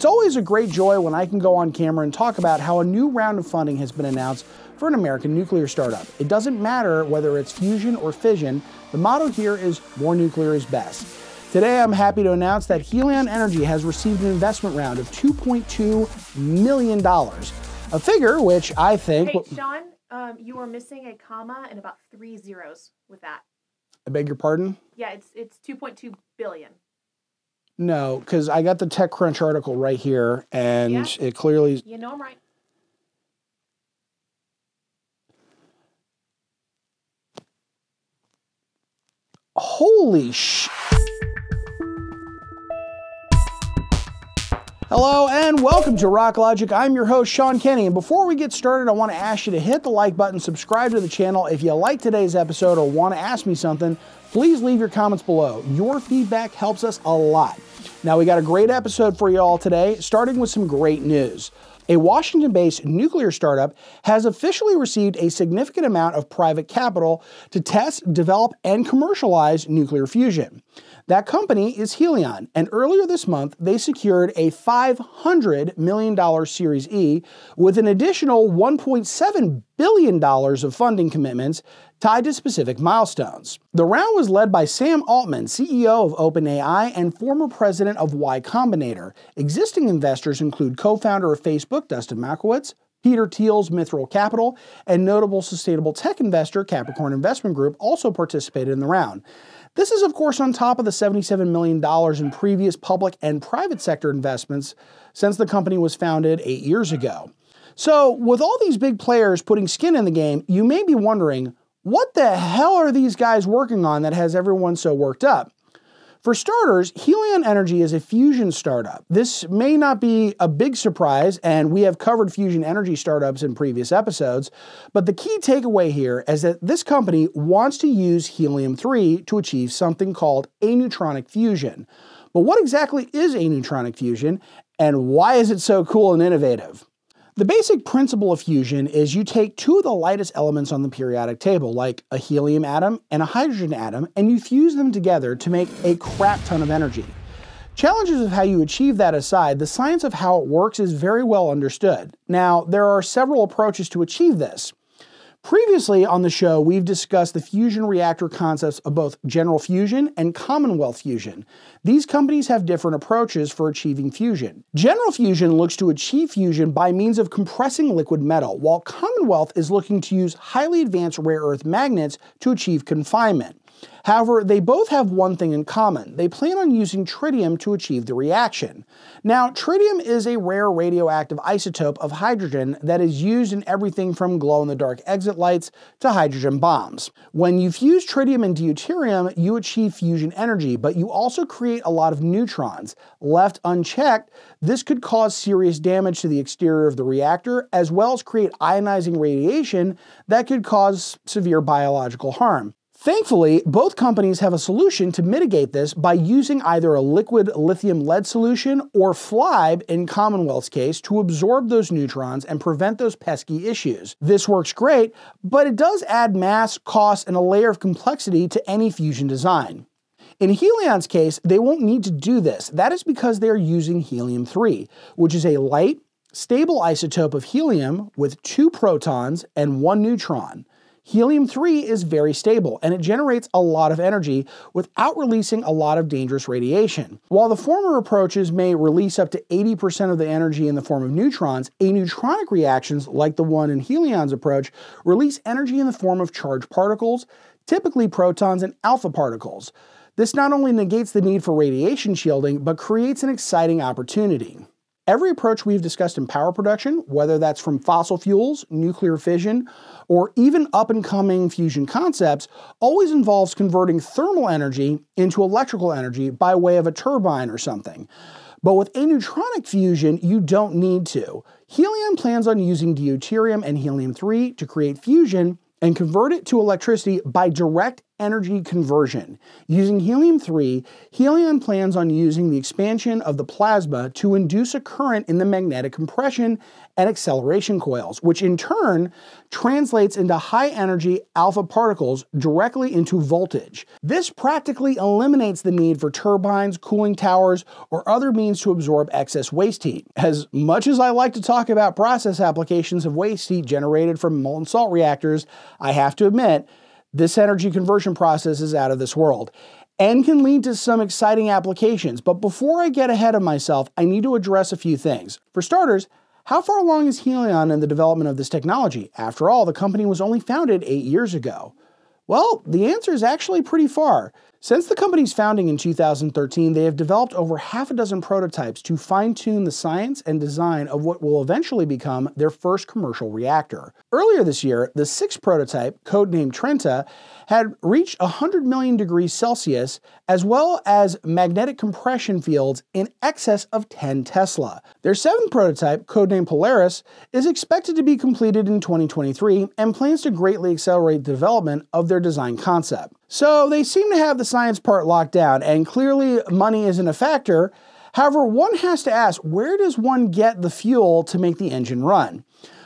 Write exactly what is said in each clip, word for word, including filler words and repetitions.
It's always a great joy when I can go on camera and talk about how a new round of funding has been announced for an American nuclear startup. It doesn't matter whether it's fusion or fission, the motto here is more nuclear is best. Today, I'm happy to announce that Helion Energy has received an investment round of two point two million dollars, a figure which I think— Hey, Sean, um, you were missing a comma and about three zeros with that. I beg your pardon? Yeah, it's it's two point two billion. No, because I got the TechCrunch article right here, and yeah. It clearly— You know I'm right. Holy sh... Hello and welcome to Rock Logic. I'm your host, Sean Kenny. And before we get started, I want to ask you to hit the like button, subscribe to the channel. If you like today's episode or want to ask me something, please leave your comments below. Your feedback helps us a lot. Now, we got a great episode for you all today, starting with some great news. A Washington-based nuclear startup has officially received a significant amount of private capital to test, develop, and commercialize nuclear fusion. That company is Helion, and earlier this month, they secured a five hundred million dollar Series E with an additional one point seven billion dollars of funding commitments tied to specific milestones. The round was led by Sam Altman, C E O of OpenAI and former president of Y Combinator. Existing investors include co-founder of Facebook, Dustin Moskovitz, Peter Thiel's Mithril Capital, and notable sustainable tech investor Capricorn Investment Group also participated in the round. This is, of course, on top of the seventy-seven million dollars in previous public and private sector investments since the company was founded eight years ago. So, with all these big players putting skin in the game, you may be wondering, what the hell are these guys working on that has everyone so worked up? For starters, Helion Energy is a fusion startup. This may not be a big surprise, and we have covered fusion energy startups in previous episodes, but the key takeaway here is that this company wants to use helium three to achieve something called aneutronic fusion. But what exactly is aneutronic fusion, and why is it so cool and innovative? The basic principle of fusion is you take two of the lightest elements on the periodic table, like a helium atom and a hydrogen atom, and you fuse them together to make a crap ton of energy. Challenges of how you achieve that aside, the science of how it works is very well understood. Now, there are several approaches to achieve this. Previously on the show, we've discussed the fusion reactor concepts of both General Fusion and Commonwealth Fusion. These companies have different approaches for achieving fusion. General Fusion looks to achieve fusion by means of compressing liquid metal, while Commonwealth is looking to use highly advanced rare earth magnets to achieve confinement. However, they both have one thing in common. They plan on using tritium to achieve the reaction. Now, tritium is a rare radioactive isotope of hydrogen that is used in everything from glow-in-the-dark exit lights to hydrogen bombs. When you fuse tritium and deuterium, you achieve fusion energy, but you also create a lot of neutrons. Left unchecked, this could cause serious damage to the exterior of the reactor, as well as create ionizing radiation that could cause severe biological harm. Thankfully, both companies have a solution to mitigate this by using either a liquid lithium lead solution or FLiBe in Commonwealth's case to absorb those neutrons and prevent those pesky issues. This works great, but it does add mass, cost, and a layer of complexity to any fusion design. In Helion's case, they won't need to do this. That is because they are using helium three, which is a light, stable isotope of helium with two protons and one neutron. Helium three is very stable, and it generates a lot of energy without releasing a lot of dangerous radiation. While the former approaches may release up to eighty percent of the energy in the form of neutrons, aneutronic reactions, like the one in Helion's approach, release energy in the form of charged particles, typically protons and alpha particles. This not only negates the need for radiation shielding, but creates an exciting opportunity. Every approach we've discussed in power production, whether that's from fossil fuels, nuclear fission, or even up-and-coming fusion concepts, always involves converting thermal energy into electrical energy by way of a turbine or something. But with aneutronic fusion, you don't need to. Helion plans on using deuterium and helium three to create fusion and convert it to electricity by direct energy conversion. Using helium three, Helion plans on using the expansion of the plasma to induce a current in the magnetic compression and acceleration coils, which in turn translates into high-energy alpha particles directly into voltage. This practically eliminates the need for turbines, cooling towers, or other means to absorb excess waste heat. As much as I like to talk about process applications of waste heat generated from molten salt reactors, I have to admit, this energy conversion process is out of this world and can lead to some exciting applications. But before I get ahead of myself, I need to address a few things. For starters, how far along is Helion in the development of this technology? After all, the company was only founded eight years ago. Well, the answer is actually pretty far. Since the company's founding in two thousand thirteen, they have developed over half a dozen prototypes to fine-tune the science and design of what will eventually become their first commercial reactor. Earlier this year, the sixth prototype, codenamed Trenta, had reached one hundred million degrees Celsius, as well as magnetic compression fields in excess of ten Tesla. Their seventh prototype, codenamed Polaris, is expected to be completed in twenty twenty-three and plans to greatly accelerate the development of their design concept. So they seem to have the science part locked down, and clearly money isn't a factor. However, one has to ask, where does one get the fuel to make the engine run?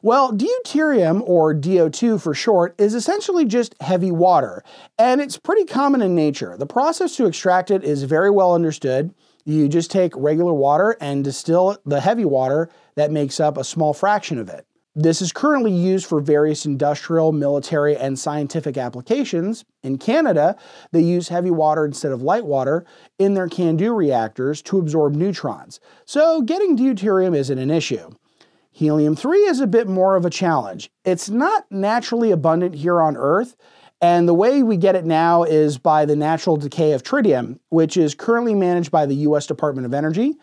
Well, deuterium, or D O two for short, is essentially just heavy water, and it's pretty common in nature. The process to extract it is very well understood. You just take regular water and distill the heavy water that makes up a small fraction of it. This is currently used for various industrial, military, and scientific applications. In Canada, they use heavy water instead of light water in their CANDU reactors to absorb neutrons. So getting deuterium isn't an issue. Helium three is a bit more of a challenge. It's not naturally abundant here on Earth, and the way we get it now is by the natural decay of tritium, which is currently managed by the U S Department of Energy.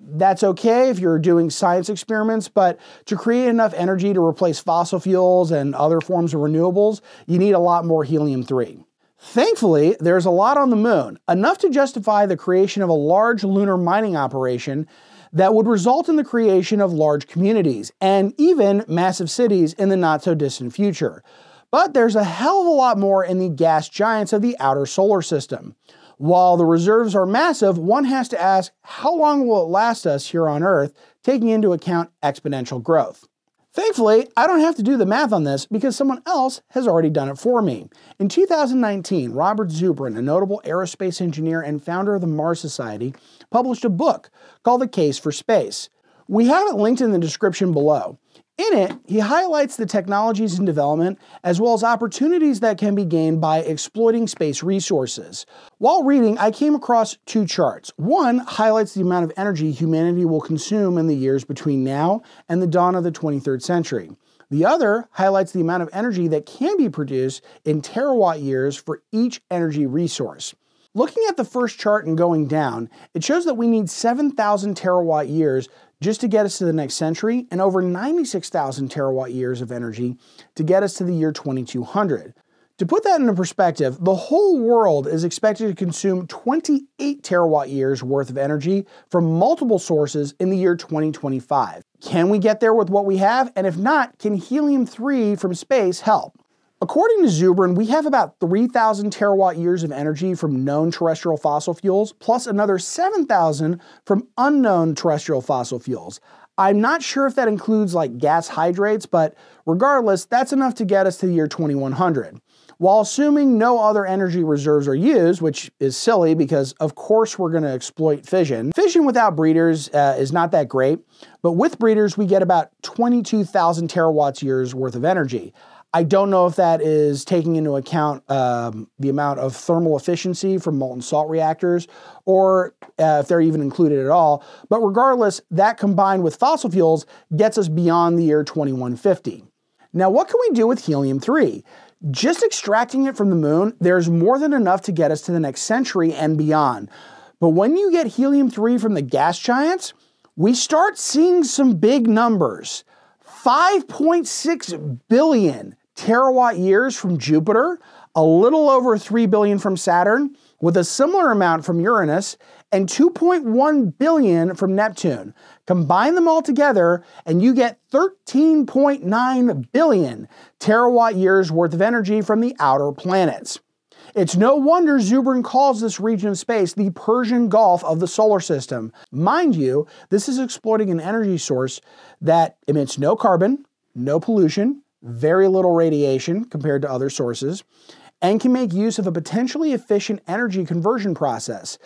That's okay if you're doing science experiments, but to create enough energy to replace fossil fuels and other forms of renewables, you need a lot more helium three. Thankfully, there's a lot on the moon, enough to justify the creation of a large lunar mining operation that would result in the creation of large communities and even massive cities in the not-so-distant future. But there's a hell of a lot more in the gas giants of the outer solar system. While the reserves are massive, one has to ask, how long will it last us here on Earth, taking into account exponential growth? Thankfully, I don't have to do the math on this because someone else has already done it for me. In two thousand nineteen, Robert Zubrin, a notable aerospace engineer and founder of the Mars Society, published a book called The Case for Space. We have it linked in the description below. In it, he highlights the technologies in development as well as opportunities that can be gained by exploiting space resources. While reading, I came across two charts. One highlights the amount of energy humanity will consume in the years between now and the dawn of the twenty-third century. The other highlights the amount of energy that can be produced in terawatt years for each energy resource. Looking at the first chart and going down, it shows that we need seven thousand terawatt years just to get us to the next century, and over ninety-six thousand terawatt years of energy to get us to the year twenty-two hundred. To put that into perspective, the whole world is expected to consume twenty-eight terawatt years worth of energy from multiple sources in the year twenty twenty-five. Can we get there with what we have? And if not, can helium three from space help? According to Zubrin, we have about three thousand terawatt years of energy from known terrestrial fossil fuels, plus another seven thousand from unknown terrestrial fossil fuels. I'm not sure if that includes like gas hydrates, but regardless, that's enough to get us to the year twenty-one hundred. While assuming no other energy reserves are used, which is silly because of course we're going to exploit fission. Fission without breeders uh, is not that great, but with breeders we get about twenty-two thousand terawatt years worth of energy. I don't know if that is taking into account um, the amount of thermal efficiency from molten salt reactors or uh, if they're even included at all. But regardless, that combined with fossil fuels gets us beyond the year twenty-one fifty. Now, what can we do with helium three? Just extracting it from the moon, there's more than enough to get us to the next century and beyond. But when you get helium three from the gas giants, we start seeing some big numbers. five point six billion terawatt years from Jupiter, a little over three billion from Saturn, with a similar amount from Uranus, and two point one billion from Neptune. Combine them all together and you get thirteen point nine billion terawatt years worth of energy from the outer planets. It's no wonder Zubrin calls this region of space the Persian Gulf of the solar system. Mind you, this is exploiting an energy source that emits no carbon, no pollution, very little radiation compared to other sources, and can make use of a potentially efficient energy conversion process.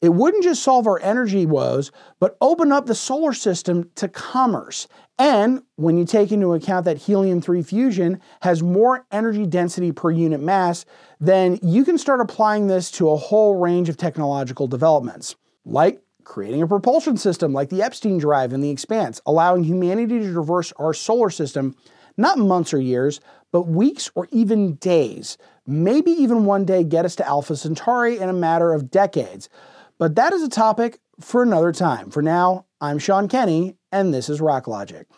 It wouldn't just solve our energy woes, but open up the solar system to commerce. And when you take into account that helium three fusion has more energy density per unit mass, then you can start applying this to a whole range of technological developments, like creating a propulsion system like the Epstein Drive and the Expanse, allowing humanity to traverse our solar system, not months or years, but weeks or even days. Maybe even one day get us to Alpha Centauri in a matter of decades. But that is a topic for another time. For now, I'm Sean Kenny, and this is Rock Logic.